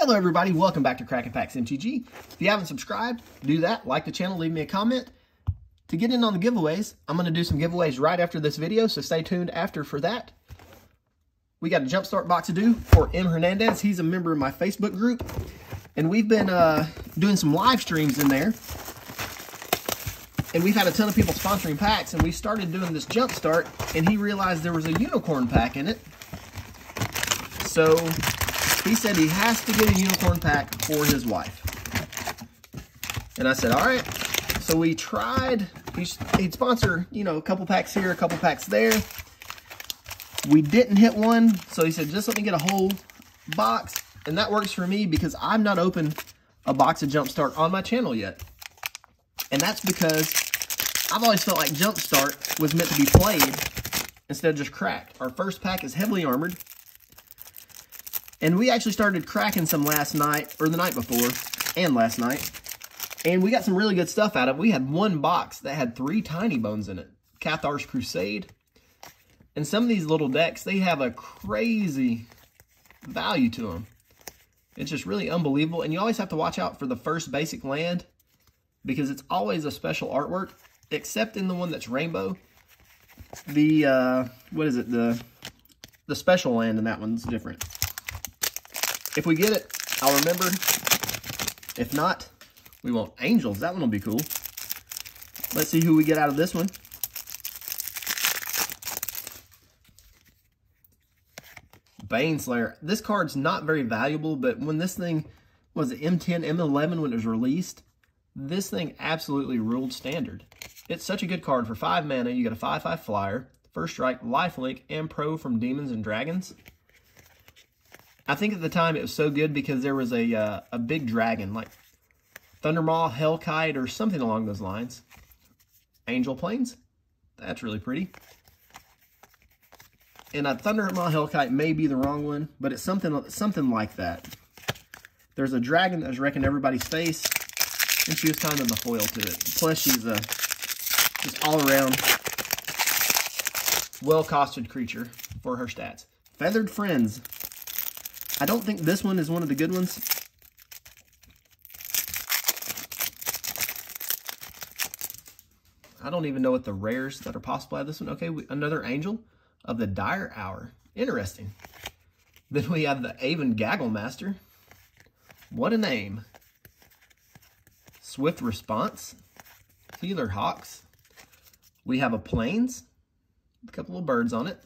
Hello everybody, welcome back to Cracking Packs MTG. If you haven't subscribed, do that. Like the channel, leave me a comment. To get in on the giveaways, I'm going to do some giveaways right after this video, so stay tuned after for that. We got a Jumpstart box to do for M. Hernandez. He's a member of my Facebook group, and we've been doing some live streams in there. And we've had a ton of people sponsoring packs, and we started doing this Jumpstart, and he realized there was a unicorn pack in it. So he said he has to get a unicorn pack for his wife. And I said, all right. So we tried, he'd sponsor, you know, a couple packs here, a couple packs there. We didn't hit one. So he said, just let me get a whole box. And that works for me because I've not opened a box of Jumpstart on my channel yet. And that's because I've always felt like Jumpstart was meant to be played instead of just cracked. Our first pack is heavily armored. And we actually started cracking some last night, or the night before, and last night. And we got some really good stuff out of it. We had one box that had 3 Tiny Bones in it. Cathar's Crusade. And some of these little decks, they have a crazy value to them. It's just really unbelievable. And you always have to watch out for the first basic land, because it's always a special artwork, except in the one that's rainbow. The, what is it? The special land in that one's different. If we get it, I'll remember. If not, we want Angels. That one will be cool. Let's see who we get out of this one. Baneslayer. This card's not very valuable, but when this thing was M10, M11 when it was released, this thing absolutely ruled standard. It's such a good card. For 5 mana, you get a 5/5 flyer, first strike, lifelink, and pro from Demons and Dragons. I think at the time it was so good because there was a big dragon, like Thundermaw, Hellkite, or something along those lines. Angel Plains. That's really pretty. And a Thundermaw Hellkite may be the wrong one, but it's something like that. There's a dragon that was wrecking everybody's face, and she was kind of the foil to it. Plus, she's a just all-around well-costed creature for her stats. Feathered Friends. I don't think this one is one of the good ones. I don't even know what the rares that are possible out of this one. Okay, another Angel of the Dire Hour. Interesting. Then we have the Avian Gaggle Master. What a name. Swift Response. Healer Hawks. We have a Plains. A couple little birds on it.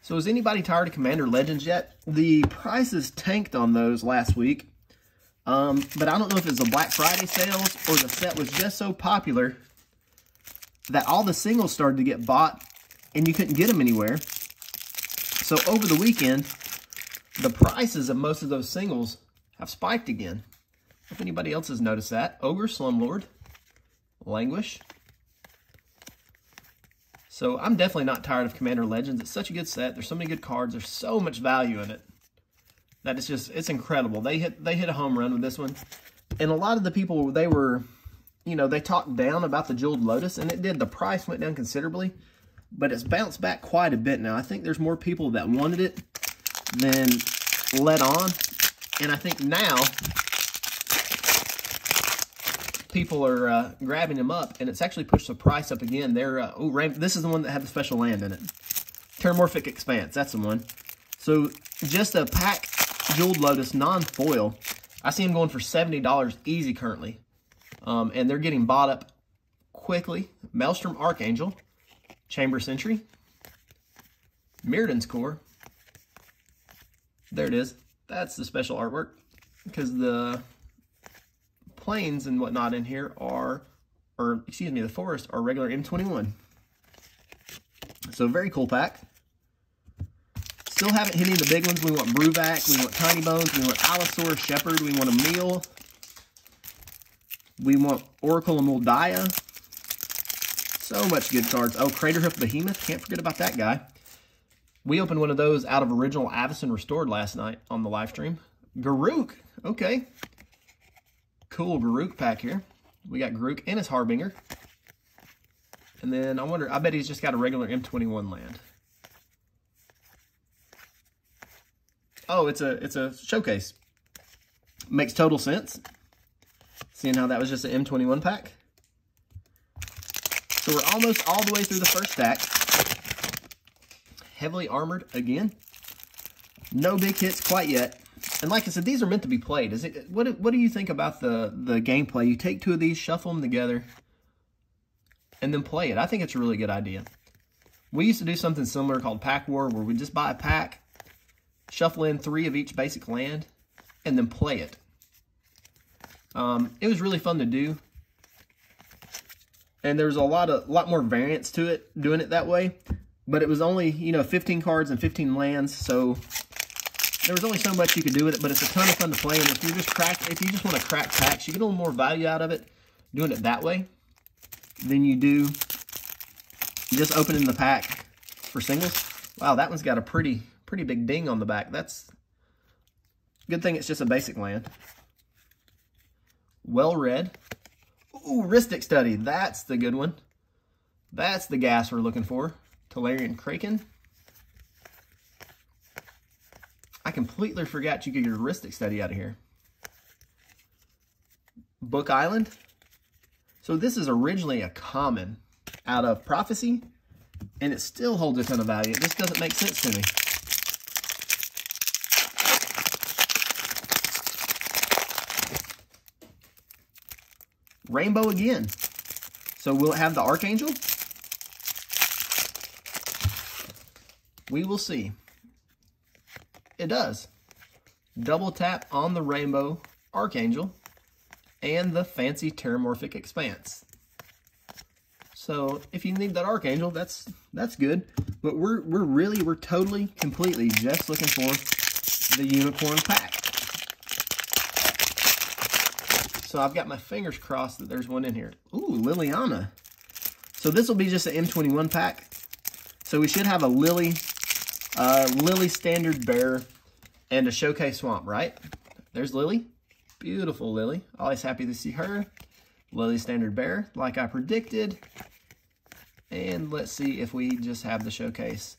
So is anybody tired of Commander Legends yet? The prices tanked on those last week. But I don't know if it's the Black Friday sales or the set was just so popular that all the singles started to get bought and you couldn't get them anywhere. So over the weekend, the prices of most of those singles have spiked again. If anybody else has noticed that. Ogre Slum Lord. Languish. So I'm definitely not tired of Commander Legends. It's such a good set. There's so many good cards. There's so much value in it that it's just, it's incredible. They hit a home run with this one. And a lot of the people, they were, you know, they talked down about the Jeweled Lotus, and it did. The price went down considerably, but it's bounced back quite a bit now. I think there's more people that wanted it than let on. And I think now people are grabbing them up, and it's actually pushed the price up again. They're this is the one that had the special land in it. Terramorphic Expanse, that's the one. So just a pack Jeweled Lotus non-foil, I see them going for $70 easy currently, and they're getting bought up quickly. Maelstrom Archangel, Chamber Sentry, Mirrodin's Core. There it is. That's the special artwork, because the plains and whatnot in here are, or excuse me, the forest are regular M21. So very cool pack. Still haven't hit any of the big ones. We want Bruvac, we want Tiny Bones, we want Allosaurus Shepherd, we want a meal, we want Oracle and Moldiah. So much good cards. Oh, Crater Hoof Behemoth, can't forget about that guy. We opened one of those out of original Avacyn Restored last night on the live stream. Garruk, okay. Cool Garruk pack here. We got Garruk and his Harbinger. And then I wonder, I bet he's just got a regular M21 land. Oh, it's a showcase. Makes total sense, seeing how that was just an M21 pack. So we're almost all the way through the first stack. Heavily armored again. No big hits quite yet. And like I said, these are meant to be played. Is it? What do you think about the gameplay? You take two of these, shuffle them together, and then play it. I think it's a really good idea. We used to do something similar called Pack War, where we just buy a pack, shuffle in three of each basic land, and then play it. It was really fun to do. And there was a lot more variance to it, doing it that way. But it was only, 15 cards and 15 lands, so there was only so much you could do with it, but it's a ton of fun to play. And if you just want to crack packs, you get a little more value out of it doing it that way than you do just opening the pack for singles. Wow, that one's got a pretty big ding on the back. That's a good thing it's just a basic land. Well read. Ooh, Rhystic Study. That's the good one. That's the gas we're looking for. Tolarian Kraken. I completely forgot you get your Rhystic Study out of here. Book Island. So this is originally a common out of Prophecy, and it still holds a ton of value. It just doesn't make sense to me. Rainbow again. So will it have the Archangel? We will see. It does. Double tap on the Rainbow Archangel and the fancy Terramorphic Expanse. So if you need that Archangel, that's good. But we're totally, completely just looking for the Unicorn pack. So I've got my fingers crossed that there's one in here. Ooh, Liliana. So this will be just an M21 pack. So we should have a Lily. Lily Standard Bearer and a Showcase Swamp, right? There's Lily. Beautiful Lily. Always happy to see her. Lily Standard Bearer, like I predicted. And let's see if we just have the Showcase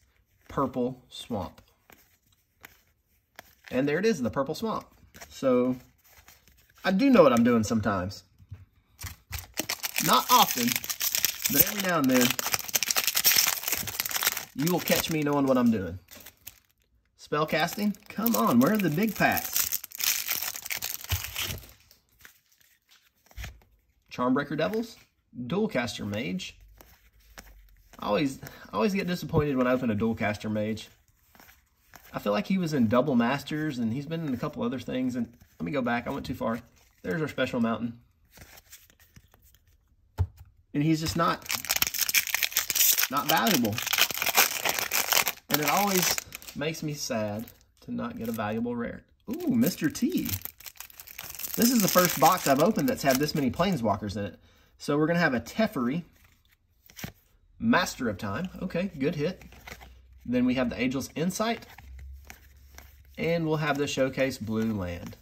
Purple Swamp. And there it is, the Purple Swamp. So I do know what I'm doing sometimes. Not often, but every now and then, you will catch me knowing what I'm doing. Spellcasting? Come on, where are the big packs? Charmbreaker Devils? Dualcaster Mage? I always get disappointed when I open a Dualcaster Mage. I feel like he was in Double Masters, and he's been in a couple other things. And let me go back. I went too far. There's our Special Mountain. And he's just not valuable. And it always makes me sad to not get a valuable rare. Ooh, Mr. T. This is the first box I've opened that's had this many Planeswalkers in it. So we're going to have a Teferi. Master of Time. Okay, good hit. Then we have the Angel's Insight. And we'll have the Showcase Blue Land.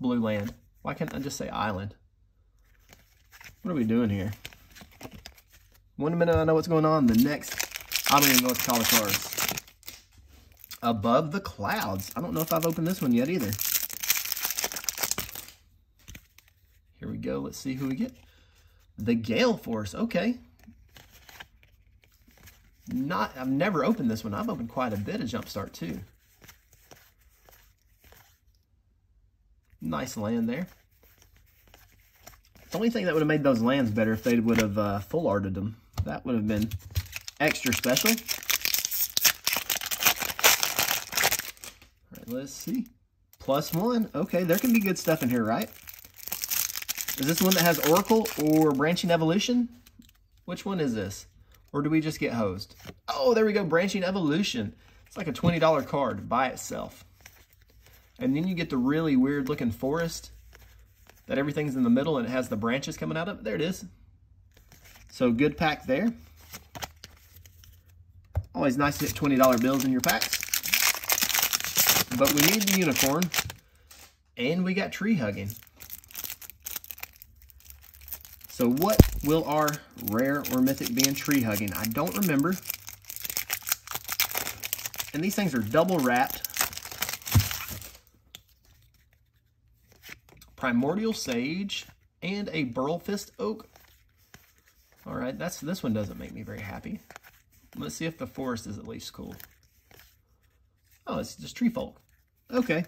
Blue Land. Why can't I just say Island? What are we doing here? One minute I know what's going on, the next I don't even know what to call the cards. Above the Clouds. I don't know if I've opened this one yet either. Here we go. Let's see who we get. The Gale Force. Okay. I've never opened this one. I've opened quite a bit of Jumpstart too. Nice land there. The only thing that would have made those lands better if they would have full arted them. That would have been extra special. All right, let's see. +1. Okay, there can be good stuff in here, right? Is this one that has Oracle or Branching Evolution? Which one is this? Or do we just get hosed? Oh, there we go. Branching Evolution. It's like a $20 card by itself. And then you get the really weird looking forest that everything's in the middle and it has the branches coming out of it. There it is. So good pack there. Always nice to get $20 bills in your packs. But we need the Unicorn. And we got Tree Hugging. So what will our rare or mythic be in Tree Hugging? I don't remember. And these things are double wrapped. Primordial Sage, and a Burlfist Oak. Alright, this one doesn't make me very happy. Let's see if the forest is at least cool. Oh, it's just Tree Folk. Okay.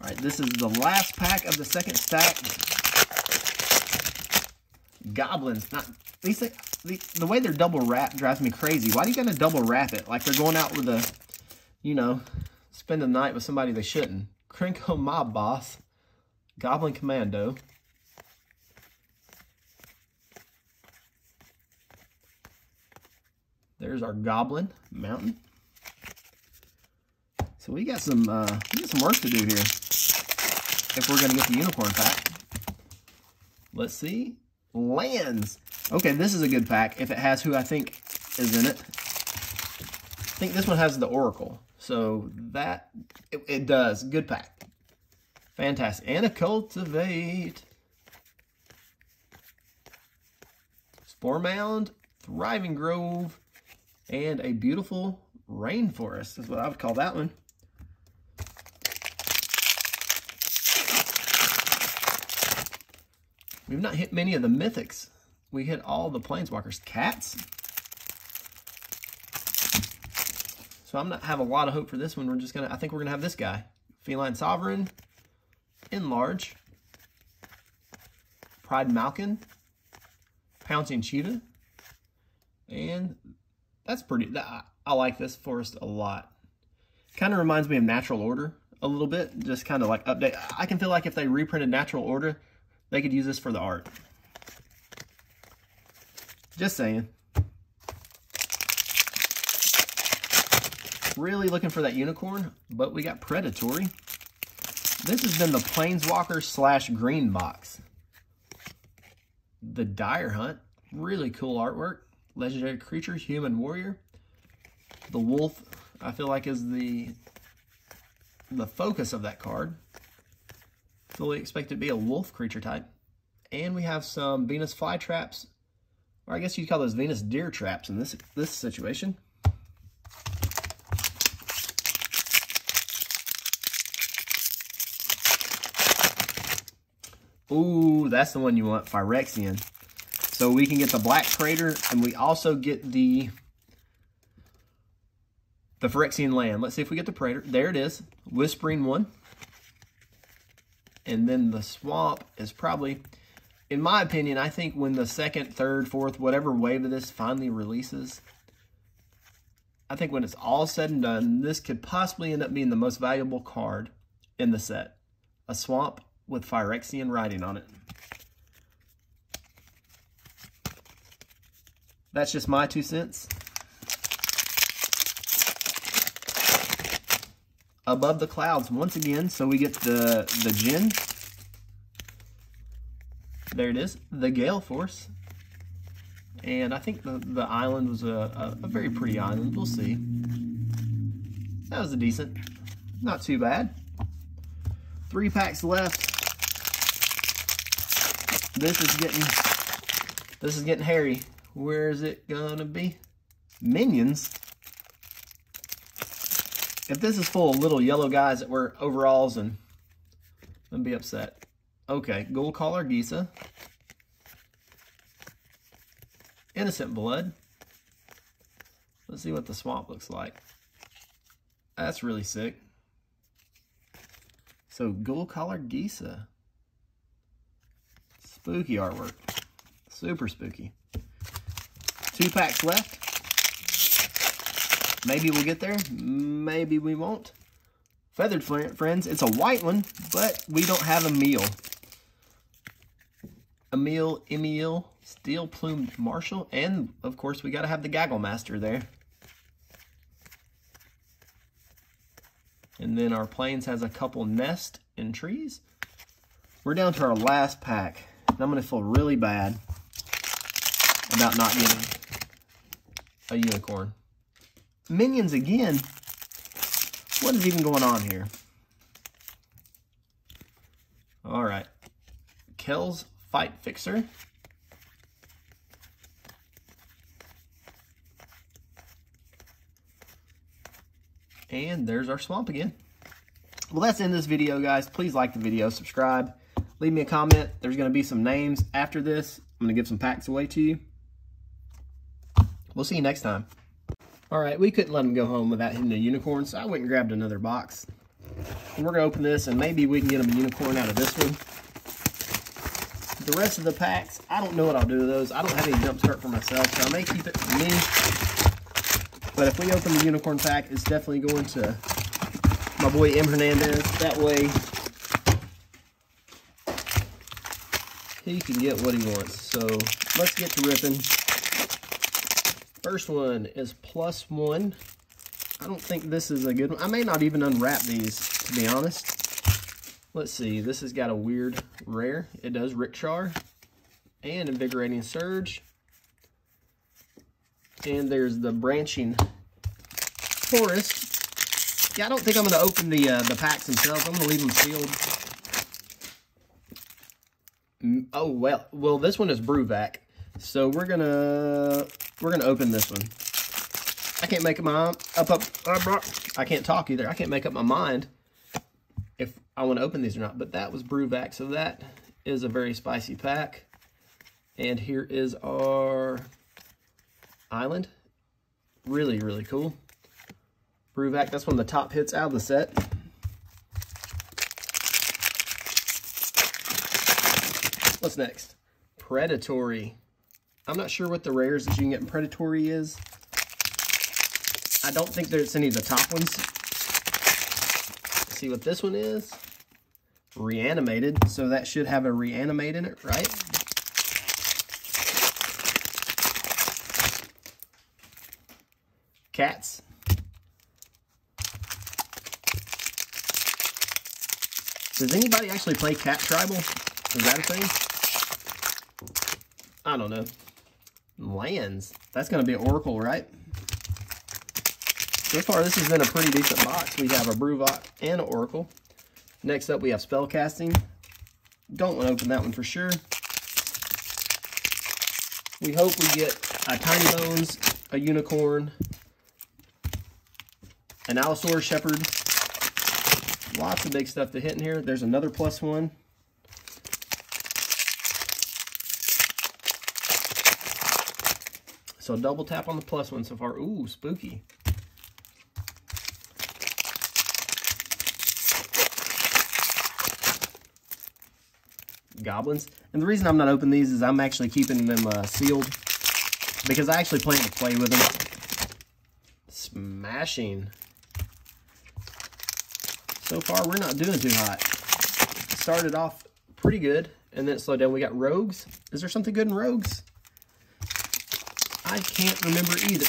Alright, this is the last pack of the second stack. Goblins. Not these things, the way they're double wrapped drives me crazy. Why do you gotta double wrap it? Like they're going out with a, you know, spend the night with somebody they shouldn't. Krenko Mob Boss. Goblin Commando. There's our Goblin Mountain. So we got some work to do here if we're gonna get the unicorn pack. Let's see. Lands. Okay, this is a good pack if it has who I think is in it. I think this one has the Oracle. So that it does. Good pack. Fantastic. And a Cultivate. Spore Mound, Thriving Grove, and a beautiful rainforest is what I would call that one. We've not hit many of the mythics. We hit all the planeswalkers. Cats. So I'm not have a lot of hope for this one. We're just gonna. I think we're gonna have this guy. Feline Sovereign. Enlarge. Pride Malkin. Pouncing Cheetah. And that's pretty. I like this forest a lot. Kind of reminds me of Natural Order a little bit. Just kind of like update. I can feel like if they reprinted Natural Order, they could use this for the art. Just saying. Really looking for that unicorn, but we got Predatory. This has been the Planeswalker / Green Box. The Dire Hunt. Really cool artwork. Legendary Creature, Human Warrior. The Wolf, I feel like, is the focus of that card. Fully expect it to be a wolf creature type. And we have some Venus Flytraps, or I guess you'd call those Venus Deer Traps in this situation. Ooh, that's the one you want, Phyrexian. So we can get the Black Crater, and we also get the Phyrexian Land. Let's see if we get the Praetor. There it is. Whispering One. And then the Swamp is probably, in my opinion, I think when the second, third, fourth, whatever wave of this finally releases, I think when it's all said and done, this could possibly end up being the most valuable card in the set. A Swamp with Phyrexian writing on it. That's just my 2 cents. Above the Clouds once again, so we get the Djinn. There it is, the Gale Force. And I think the island was a very pretty island, we'll see. That was a decent, not too bad. 3 packs left. This is getting hairy. Where is it gonna be? Minions. If this is full of little yellow guys that wear overalls, and I'd be upset. Okay, Ghoulcaller Gisa. Innocent Blood. Let's see what the swamp looks like. That's really sick. So Ghoulcaller Gisa. Spooky artwork. Super spooky. 2 packs left. Maybe we'll get there. Maybe we won't. Feathered Friends. It's a white one, but we don't have Emil. Emil, Steel Plumed Marshal, and of course we gotta have the Gaggle Master there. And then our Plains has a couple nests and trees. We're down to our last pack. And I'm gonna feel really bad about not getting a unicorn. Minions again? What is even going on here? Alright. Kel's Fight Fixer. And there's our swamp again. Well, that's in this video, guys. Please like the video, subscribe, leave me a comment. There's going to be some names after this. I'm going to give some packs away to you. We'll see you next time. All right, we couldn't let him go home without hitting a unicorn, so I went and grabbed another box. And we're going to open this, and maybe we can get him a unicorn out of this one. The rest of the packs, I don't know what I'll do with those. I don't have any Jumpstart for myself, so I may keep it for me. But if we open the unicorn pack, it's definitely going to my boy M. Hernandez. That way, he can get what he wants. So let's get to ripping. First one is plus one. I don't think this is a good one. I may not even unwrap these, to be honest. Let's see. This has got a weird rare. It does. Rikchar and Invigorating Surge. And there's the Branching Forest. Yeah, I don't think I'm going to open the packs themselves. I'm going to leave them sealed. Oh, well, this one is Bruvac. So we're gonna open this one. I can't make up my I can't talk either. I can't make up my mind if I want to open these or not. But that was Bruvac, so that is a very spicy pack. And here is our island. Really, really cool. Bruvac, that's one of the top hits out of the set. What's next? Predatory. I'm not sure what the rares that you can get in Predatory is. I don't think there's any of the top ones. Let's see what this one is. Reanimated, so that should have a reanimate in it, right? Cats. Does anybody actually play Cat Tribal? Is that a thing? I don't know. Lands. That's going to be Oracle, right? So far, this has been a pretty decent box. We have a Bruvac and an Oracle. Next up, we have Spellcasting. Don't want to open that one for sure. We hope we get a Tiny Bones, a Unicorn, an Allosaurus Shepherd. Lots of big stuff to hit in here. There's another plus one. So double tap on the plus one so far. Ooh, spooky. Goblins. And the reason I'm not opening these is I'm actually keeping them sealed because I actually plan to play with them. Smashing. So far, we're not doing too hot. Started off pretty good, and then it slowed down. We got Rogues. Is there something good in Rogues? I can't remember either.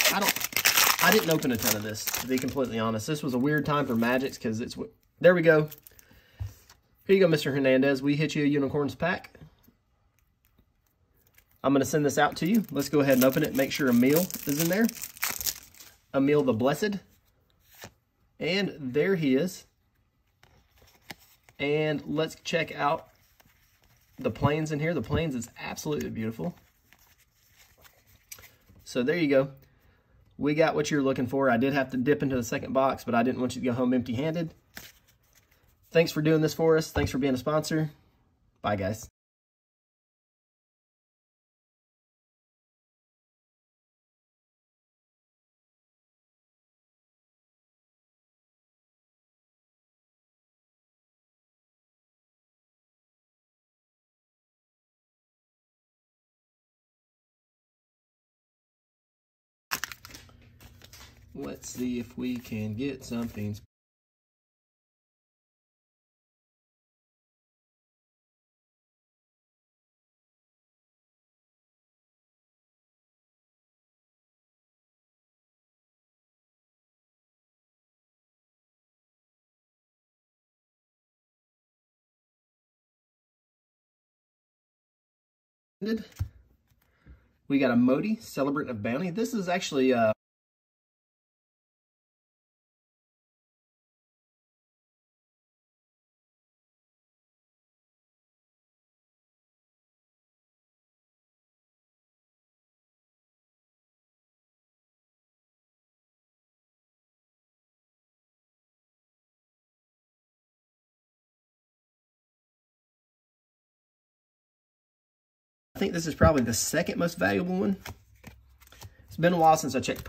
I didn't open a ton of this, to be completely honest. This was a weird time for Magics because it's... There we go. Here you go, Mr. Hernandez. We hit you a Unicorns pack. I'm going to send this out to you. Let's go ahead and open it. Make sure Emil is in there. Emil the Blessed. And there he is. And let's check out the plains in here. The plains is absolutely beautiful. So there you go. We got what you're looking for. I did have to dip into the second box, but I didn't want you to go home empty-handed. Thanks for doing this for us. Thanks for being a sponsor. Bye, guys. Let's see if we can get something. We got a Modi, Celebrant of Bounty. This is actually I think this is probably the second most valuable one. It's been a while since I checked